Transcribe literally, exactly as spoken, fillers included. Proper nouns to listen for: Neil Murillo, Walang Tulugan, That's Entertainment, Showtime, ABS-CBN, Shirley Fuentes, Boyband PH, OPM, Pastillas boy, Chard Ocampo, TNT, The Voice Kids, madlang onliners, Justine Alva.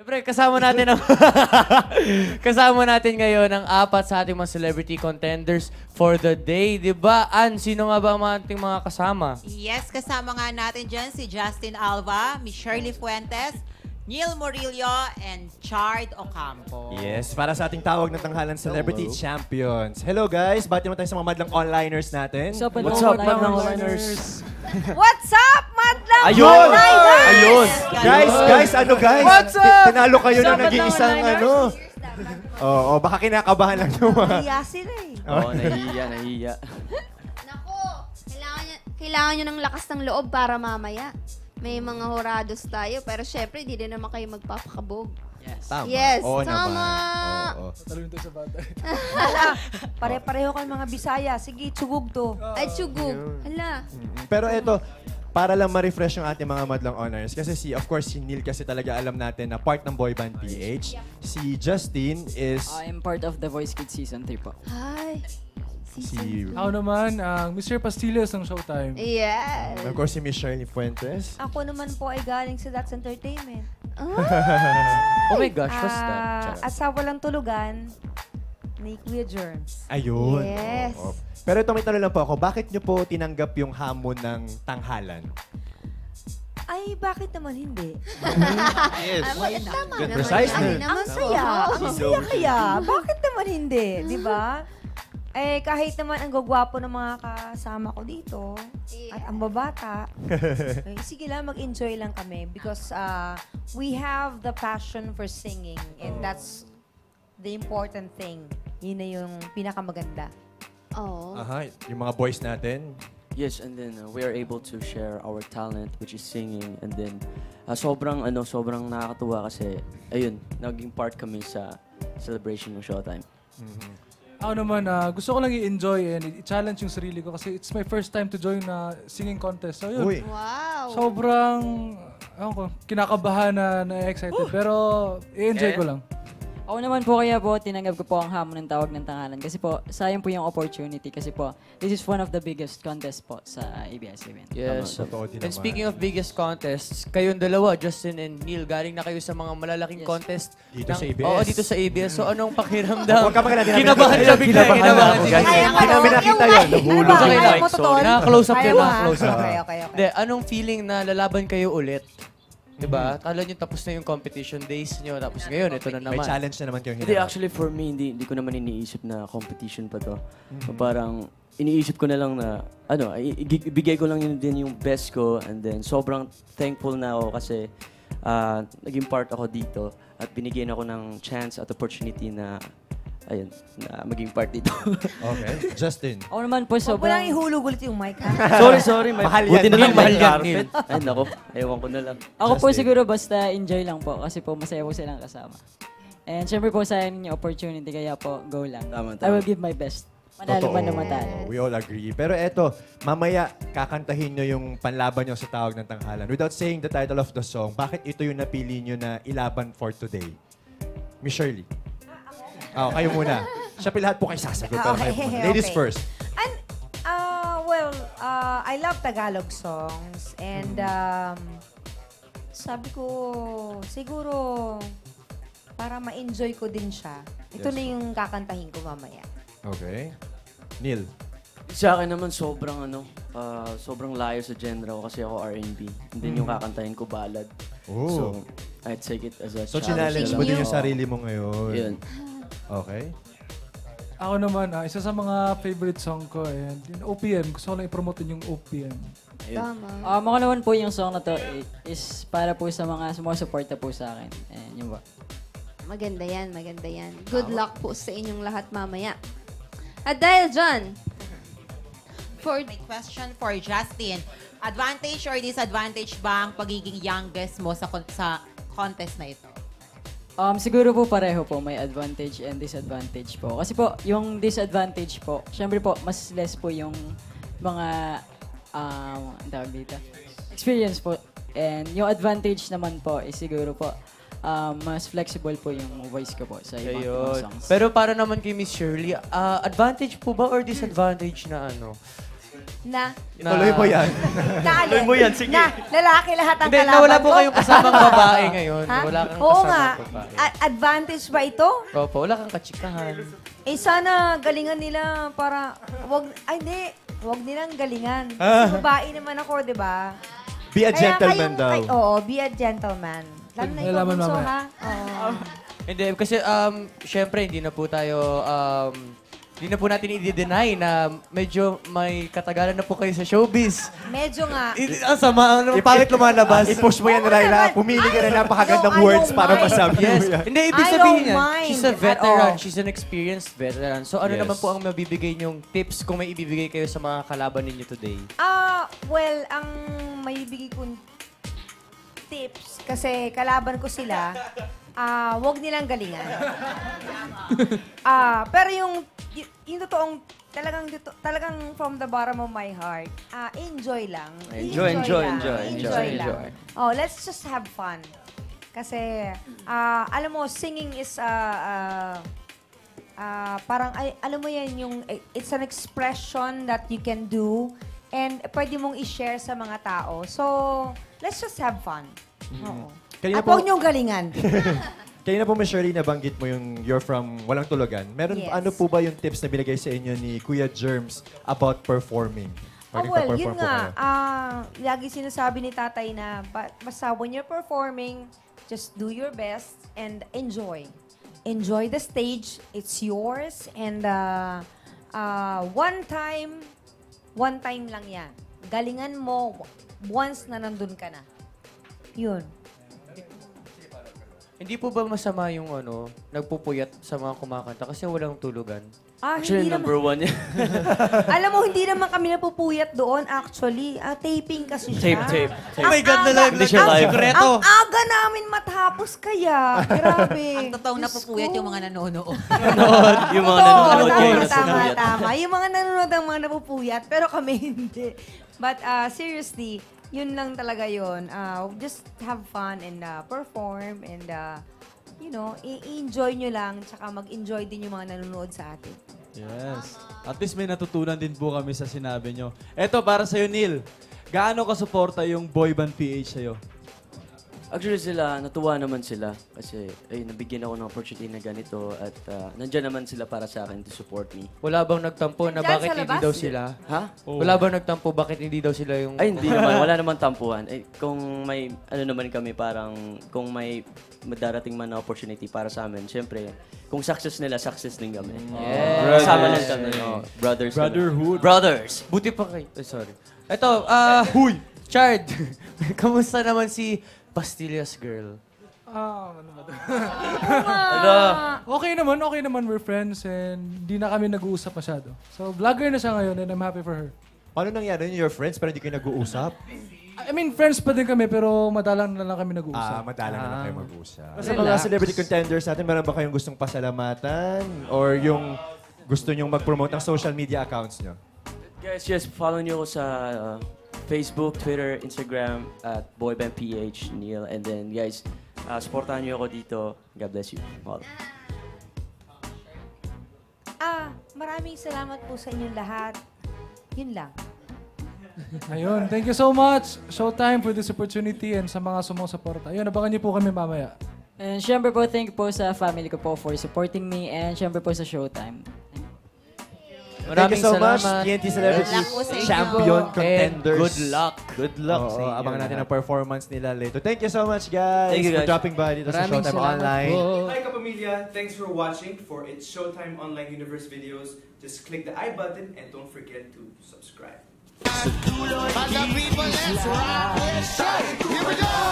Siyempre, kasama natin ang kasama natin ngayon ang apat sa ating mga celebrity contenders for the day, di ba? An, sino nga ba ang ating mga kasama? Yes, kasama nga natin dyan si Justine Alva, Miss Shirley Fuentes, Neil Murillo, and Chard Ocampo. Yes, para sa ating tawag na tanghalan Celebrity Hello. Champions. Hello guys, bati naman tayo sa mga madlang onliners natin. So, What's up, mga onliners? What's up, madlang Ayun! onliners? Ayun! Ayun! Guys, guys, ano guys? What's up? Tinalo kayo so, na nag-iisang ano? Oo, oh, oh, baka kinakabahan lang yung mga... Nahiya sila eh. Oo, oh, nahiya, nahiya. Naku, kailangan nyo, kailangan nyo ng lakas ng loob para mamaya. May mga horados tayo, pero syempre, hindi din naman kayo magpapakabog. Yes. Tama. Yes, Oo, tama. Tatalun to sa bata. Pare-pareho kayong mga Bisaya. Sige, tsugug to. Ay, tsugug. Hala. Pero eto, para lang ma-refresh yung ating mga madlang honors. Kasi si, of course, si Neil kasi talaga alam natin na part ng Boyband P H. Si Justine is... I'm part of The Voice Kids Season three po. Hi. Si... Ako naman, ang uh, Mister Pastillas ng Showtime. Yes. And of course, si Miss Shirley Fuentes. Ako naman po ay galing sa That's Entertainment. Oh my gosh, what's uh, that? At sa Walang Tulugan, ni Kuya Germs. Ayun. Yes. Oh, oh. Pero ito, may tanong lang po ako, bakit nyo po tinanggap yung hamon ng tanghalan? Ay, bakit naman hindi? Yes. Why not? Good preciseness. Ang saya. Ang saya kaya. Bakit naman hindi? Di ba? Eh, kahit naman ang gagwapo ng mga kasama ko dito, yeah. at ang babata, eh, sige lang, mag-enjoy lang kami because uh, we have the passion for singing and oh. that's the important thing. Yun na yung pinakamaganda. Oh. Aha, yung mga boys natin. Yes, and then uh, we are able to share our talent, which is singing, and then uh, sobrang, ano, sobrang nakakatuwa kasi, ayun, naging part kami sa celebration ng Showtime. Mm-hmm. Ako naman, uh, gusto ko lang i-enjoy and i-challenge yung sarili ko kasi it's my first time to join na singing contest. So yun, Uy. wow. sobrang ako, kinakabahan na, na excited. Ooh. Pero i-enjoy eh. ko lang. Ako naman po kaya po, tinanggap ko po ang hamon ng tawag ng tanghalan kasi po, sayang po yung opportunity kasi po, this is one of the biggest contests po sa A B S C B N. Yes. And speaking of biggest contests, kayong dalawa, Justin and Neil, galing na kayo sa mga malalaking yes. contest. Dito ng, sa A B S. Oo, dito sa A B S. So anong pakiramdam? Kinabahan siya bigla. Kinabahan siya. Kinabahan nakita yun. Nabulog. Close up kayo na. Close up. Okay, okay, okay. Anong feeling na lalaban kayo ulit? Diba? Kala nyo tapos na yung competition days nyo, tapos ngayon, ito na naman. May challenge na naman kayo hindi. Actually, for me, hindi, hindi ko naman iniisip na competition pa to. Mm-hmm. Parang, iniisip ko na lang na, ano, ibigay ko lang yun din yung best ko, and then sobrang thankful na ako kasi uh, naging part ako dito, at binigyan ako ng chance at opportunity na ayun, na maging part dito. Okay. Justin. Ako naman po, sobrang... Huwag mo lang ihulog ulit yung mic. Sorry, sorry. Mahal yan. Mahal yan. Ay, naku. Ewan ko na lang. Ako po siguro basta enjoy lang po kasi po masaya po silang kasama. And syempre po sayang yung opportunity kaya po go lang. Tama, tama. I will give my best. Manalo man naman tayo. We all agree. Pero eto, mamaya kakantahin nyo yung panlaban nyo sa tawag ng tanghalan. Without saying the title of the song, bakit ito yung napili nyo na ilaban for today? Miss Shirley. Oh, kayo muna. Siyempre lahat po kayo sasagot. Uh, okay, kayo okay. Ladies first. And, uh, well, uh, I love Tagalog songs. And, um, sabi ko, siguro, para ma-enjoy ko din siya, ito yes. na yung kakantahin ko mamaya. Okay. Neil? Sa akin naman, sobrang, ano, uh, sobrang layo sa genre kasi ako R and B. And then mm. yung kakantahin ko, ballad. Oh. So, I take it as a so, challenge. So, challenge mo din yung sarili mo ngayon. Yun. Okay. Ako naman, uh, isa sa mga favorite song ko, and yung O P M, gusto ko lang i-promote yung O P M. Tama. Um, ako naman po yung song na to is para po sa mga sumusuporta po sa akin. And yun ba? Maganda yan, maganda yan. Good Tama. luck po sa inyong lahat mamaya. At dahil dyan, for my question for Justin, advantage or disadvantage ba ang pagiging youngest mo sa, con sa contest na ito? Um, siguro po pareho po, may advantage and disadvantage po. Kasi po, yung disadvantage po, syempre po, mas less po yung mga, um, ang tawag dito, experience po. And yung advantage naman po is siguro po, um, mas flexible po yung voice ko po sa ibang songs. Pero para naman kay Miss Shirley, uh, advantage po ba or disadvantage na ano? na... na tuloy mo yan. Tuloy mo yan, sige. Na lalaki lahat ang kalaban ko. Nawala po kayong kasamang babae ngayon. Ha? Wala kang Oo kasamang nga. babae. Advantage ba ito? Opo, wala kang kachikahan. Eh, sana galingan nila para... Wag, ay, hindi. Huwag nilang galingan. Kasi babae naman ako, di ba? Be a Kaya gentleman kayong, daw. Kay, oo, be a gentleman. Lalo na ikaw punso, ha? Oo. Hindi, kasi um, syempre, hindi na po tayo... Um, Hindi na po natin i-deny na medyo may katagalan na po kayo sa showbiz. Medyo nga. Ang sama. Pangit lumalabas. I-push mo yan, Raila. Pumili ka na napakagandang words para masabi mo yan. Hindi, ibig sabihin niya, she's a veteran. She's an experienced veteran. So ano naman po ang mabibigay niyong tips kung may ibibigay kayo sa mga kalaban ninyo today? Ah, well, ang maibigay kong tips, kasi kalaban ko sila, ah, huwag nilang galingan. Ah, pero yung... Y yung totoong, talagang, talagang from the bottom of my heart, uh, enjoy lang. Enjoy, enjoy, enjoy. Enjoy, enjoy, enjoy, enjoy. Oh, let's just have fun. Kasi, uh, alam mo, singing is, uh, uh, uh, parang, ay, alam mo yan, yung, it's an expression that you can do and pwede mong i-share sa mga tao. So, let's just have fun. Mm. Oo. At huwag niyong galingan. Kanina po, Miz Shirley, nabanggit mo yung you're from Walang Tulugan. Meron, yes. Ano po ba yung tips na binigay sa inyo ni Kuya Germs about performing? Oh, well, yun nga. Uh, lagi sinasabi ni tatay na basta when you're performing, just do your best and enjoy. Enjoy the stage. It's yours. And uh, uh, one time, one time lang yan. Galingan mo once na nandun ka na. Yun. Hindi po ba masama yung ano, nagpupuyat sa mga kumakanta kasi walang tulugan? Ah, actually, hindi number naman. one yan. Alam mo, hindi naman kami napupuyat doon actually. Uh, taping kasi siya. Tape, tape. tape. Oh my God, nalag. Hindi siya live. Ang aga namin matapos kaya. Grabe. Ang totoo napupuyat yung mga nanonood. Nanonood. Yung mga nanonood. Tama, tama, tama. Yung mga nanonood ang mga napupuyat, pero kami hindi. But uh, seriously, yun lang talaga yun. Uh, just have fun and uh, perform and, uh, you know, i-enjoy nyo lang tsaka mag-enjoy din yung mga nanonood sa atin. Yes. At least may natutunan din po kami sa sinabi nyo. Eto, para sa'yo, Neil. Gaano kasuporta yung Boyband P H sa'yo? Actually sila, natuwa naman sila kasi ay, nabigyan ako ng opportunity na ganito at uh, nandiyan naman sila para sa akin to support me. Wala bang nagtampo na bakit hindi daw sila? Ha? Oh. Wala bang nagtampo bakit hindi daw sila yung... Ay, hindi naman. Wala naman tampuhan. Eh, kung may, ano naman kami, parang kung may madarating man na opportunity para sa amin, siyempre, kung success nila, success din kami. Yes. Kasama lang kami. No? Brothers. Brotherhood. Kami. Brothers. Buti pa kayo. Eh, sorry. Ito, ah... Uh, Huy! Chard! Kamusta naman si... Pastillas girl. Ah, ano ba ito? Ano? Okay naman, okay naman. We're friends and hindi na kami nag-uusap masyado. So, vlogger na siya ngayon and I'm happy for her. Paano nangyari yun? You're friends pero hindi kayo nag-uusap? I mean, friends pa din kami pero madalang na lang kami nag-uusap. Ah, madalang ah. na lang kayo mag-uusap. Sa mga celebrity contenders natin, meron ba kayong gustong pasalamatan? Or yung gusto nyong mag-promote ng social media accounts nyo? Guys, just follow nyo ko sa... Uh, Facebook, Twitter, Instagram, at Boyband P H, Neil. And then, guys, uh, supportahan niyo ako dito. God bless you all. Ah, maraming salamat po sa inyong lahat. Yun lang. Ayun, thank you so much. Showtime for this opportunity and sa mga sumusuporta. Ayun, abangan niyo po kami mamaya. And syempre po, thank you po sa family ko po for supporting me and syempre po sa Showtime. Maraming Thank you so salamat. much, T N T Celebrity Champion Contenders. Good luck. Good luck. Oo, abangan natin ang performance nila later. Thank you so much, guys, Thank you guys. for dropping by dito Maraming sa Showtime Online. Po. Hi, Kapamilya. Thanks for watching. For its Showtime Online Universe videos, just click the I button and don't forget to subscribe. But the people, let's rock. Here we go!